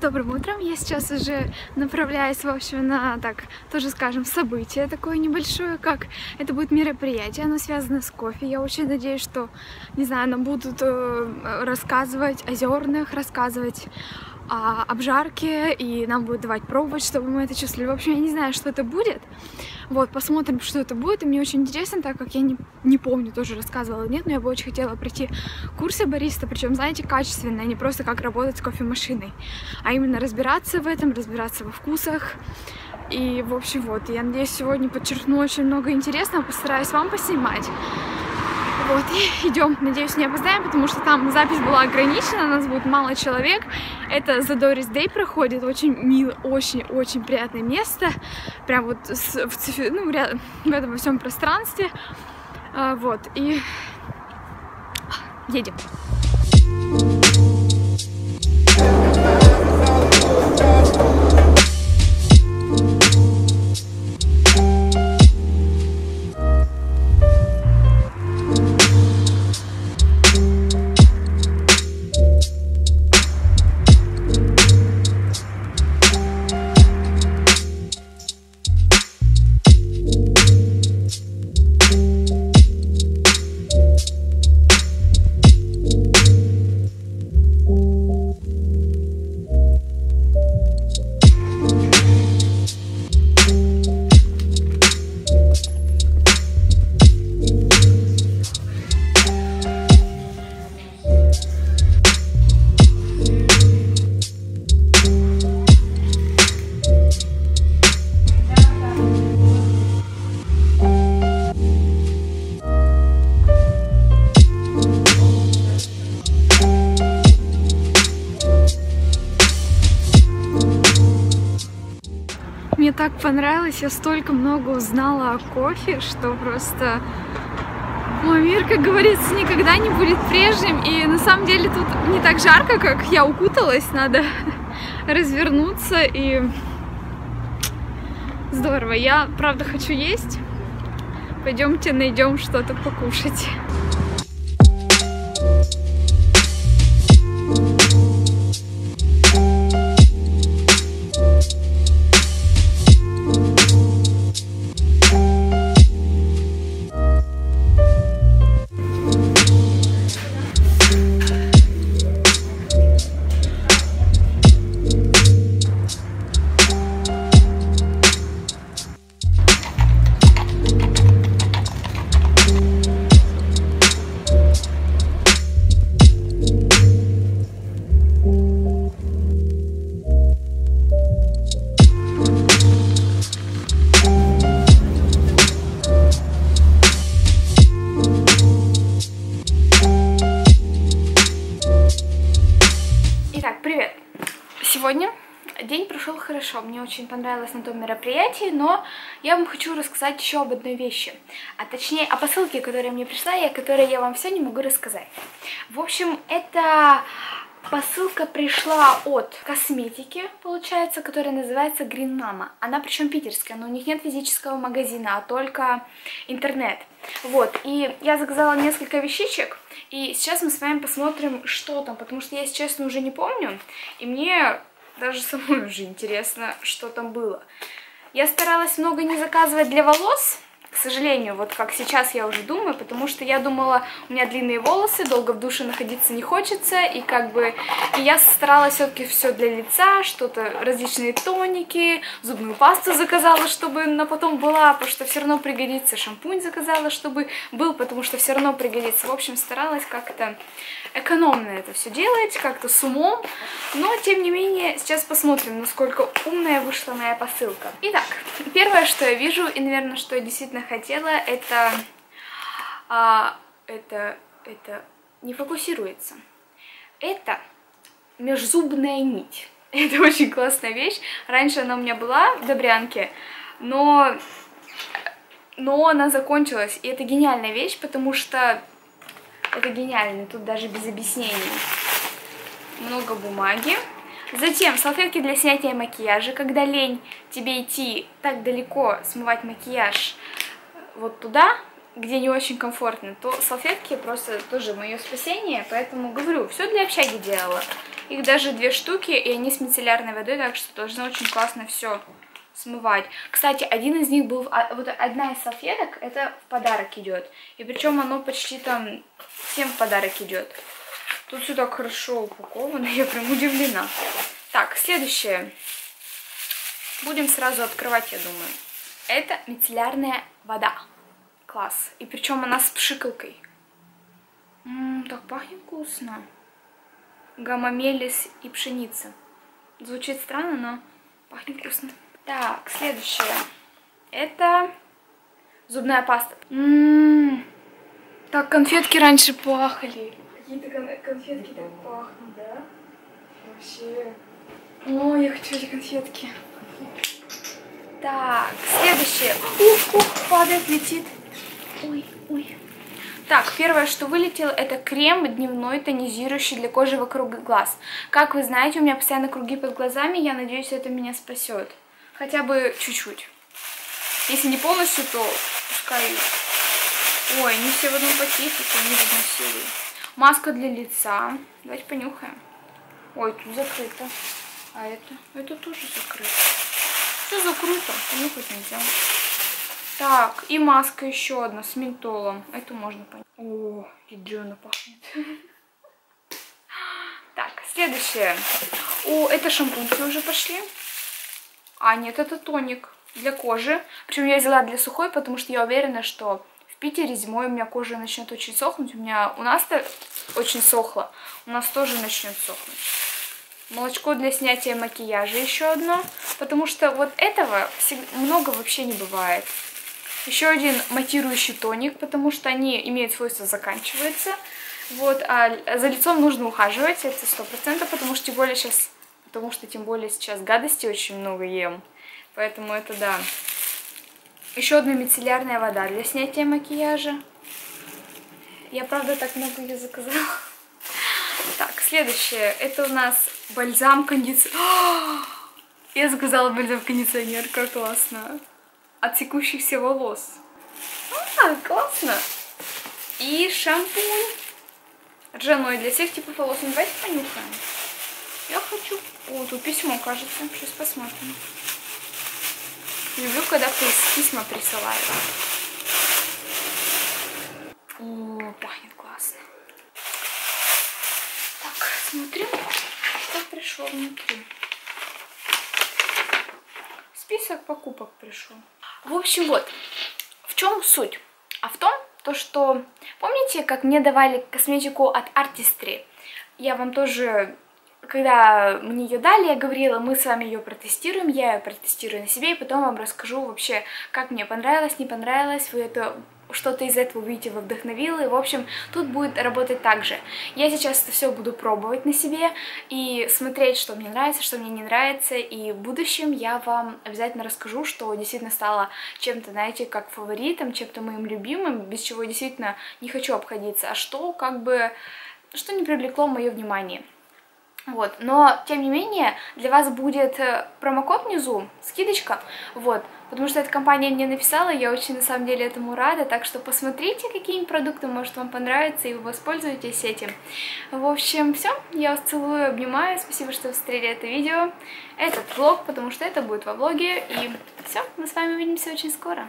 Добрым утром! Я сейчас уже направляюсь, в общем, на, так, тоже скажем, событие такое небольшое, как это будет мероприятие, оно связано с кофе. Я очень надеюсь, что, не знаю, нам будут рассказывать о зернах, рассказывать о обжарке, и нам будут давать пробовать, чтобы мы это чувствовали. В общем, я не знаю, что это будет. Вот, посмотрим, что это будет. И мне очень интересно, так как я не помню, тоже рассказывала или нет, но я бы очень хотела пройти курсы бариста, причем, знаете, качественно, а не просто как работать с кофемашиной, а именно разбираться в этом, разбираться во вкусах. И, в общем, вот, я надеюсь, сегодня подчеркну очень много интересного, постараюсь вам поснимать. Вот, и идем, надеюсь, не опоздаем, потому что там запись была ограничена, нас будет мало человек. Это The Doris Day проходит, очень мило, очень-очень приятное место, прям вот в этом во всем пространстве. Вот, и едем. Мне так понравилось, я столько много узнала о кофе, что просто мой мир, как говорится, никогда не будет прежним. И на самом деле тут не так жарко, как я укуталась, надо развернуться, и здорово. Я, правда, хочу есть. Пойдемте найдем что-то покушать. Сегодня день прошел хорошо, мне очень понравилось на том мероприятии, но я вам хочу рассказать еще об одной вещи, а точнее о посылке, которая мне пришла и о которой я вам все не могу рассказать. В общем, эта посылка пришла от косметики, получается, которая называется Green Mama. Она причем питерская, но у них нет физического магазина, а только интернет. Вот, и я заказала несколько вещичек, и сейчас мы с вами посмотрим, что там, потому что я, если честно, уже не помню, и мне даже самой уже интересно, что там было. Я старалась много не заказывать для волос, к сожалению, вот как сейчас я уже думаю, потому что я думала, у меня длинные волосы, долго в душе находиться не хочется, и как бы и я старалась все-таки все для лица, что-то, различные тоники, зубную пасту заказала, чтобы она потом была, потому что все равно пригодится, шампунь заказала, чтобы был, потому что все равно пригодится. В общем, старалась как-то экономно это все делать, как-то с умом, но тем не менее, сейчас посмотрим, насколько умная вышла моя посылка. Итак, первое, что я вижу, и, наверное, что я действительно хотела, это не фокусируется, это межзубная нить, это очень классная вещь, раньше она у меня была в Добрянке, но она закончилась, и это гениальная вещь, потому что это гениально, тут даже без объяснений, много бумаги. Затем салфетки для снятия макияжа, когда лень тебе идти так далеко, смывать макияж вот туда, где не очень комфортно, то салфетки просто тоже мое спасение, поэтому говорю, все для общаги делала. Их даже 2 штуки, и они с мицеллярной водой, так что должно очень классно все смывать. Кстати, один из них был, вот одна из салфеток, это в подарок идет, и причем оно почти там всем в подарок идет. Тут все так хорошо упаковано, я прям удивлена. Так, следующее. Будем сразу открывать, я думаю. Это мицеллярная вода. Класс. И причем она с пшикалкой. Так пахнет вкусно. Гамамелис и пшеница. Звучит странно, но пахнет вкусно. Так, следующее. Это зубная паста. Так конфетки раньше пахли. Какие-то конфетки так пахнут, да? Вообще. О, я хочу эти конфетки. Так, следующее. Ух, падает, летит. Ой, ой. Так, первое, что вылетело, это крем дневной тонизирующий для кожи вокруг глаз. Как вы знаете, у меня постоянно круги под глазами, я надеюсь, это меня спасет. Хотя бы чуть-чуть. Если не полностью, то пускай... Ой, не все в одном пакетике, не в одной серии. Маска для лица. Давайте понюхаем. Ой, тут закрыто. А это? Это тоже закрыто. Все закрыто, понюхать нельзя. Так, и маска еще одна с ментолом. Эту можно понять. О, ядрёно пахнет. Так, следующее. О, это шампуньки уже пошли. А, нет, это тоник для кожи. Причем я взяла для сухой, потому что я уверена, что в Питере зимой у меня кожа начнет очень сохнуть. У нас-то очень сохло. У нас тоже начнет сохнуть. Молочко для снятия макияжа еще одно. Потому что вот этого много вообще не бывает. Еще один матирующий тоник, потому что они имеют свойство заканчиваться. Вот, а за лицом нужно ухаживать, это 100%, потому что тем более сейчас гадости очень много ем. Поэтому это да. Еще одна мицеллярная вода для снятия макияжа. Я, правда, так много ее заказала. Так, следующее. Это у нас бальзам-кондиционер. Я заказала бальзам-кондиционер, как классно. От текущихся волос. А, классно! И шампунь ржаной для всех типов волос. Ну, давайте понюхаем. Я хочу... О, тут письмо, кажется. Сейчас посмотрим. Люблю, когда письма присылают. О, пахнет классно. Так, смотрим, что пришло внутри. Список покупок пришел. В общем, вот, в чем суть? А в том, то что... Помните, как мне давали косметику от Artistry? Я вам тоже, когда мне ее дали, я говорила, мы с вами ее протестируем, я ее протестирую на себе, и потом вам расскажу вообще, как мне понравилось, не понравилось, вы это... Что-то из этого, видите, вы вдохновила. И, в общем, тут будет работать так же. Я сейчас это все буду пробовать на себе и смотреть, что мне нравится, что мне не нравится. И в будущем я вам обязательно расскажу, что действительно стало чем-то, знаете, как фаворитом, чем-то моим любимым, без чего действительно не хочу обходиться, а что как бы, что не привлекло мое внимание. Вот, но, тем не менее, для вас будет промокод внизу, скидочка, вот, потому что эта компания мне написала, я очень, на самом деле, этому рада, так что посмотрите, какие продукты, может, вам понравятся, и вы воспользуетесь этим. В общем, все, я вас целую, обнимаю, спасибо, что посмотрели это видео, этот влог, потому что это будет во влоге, и все, мы с вами увидимся очень скоро.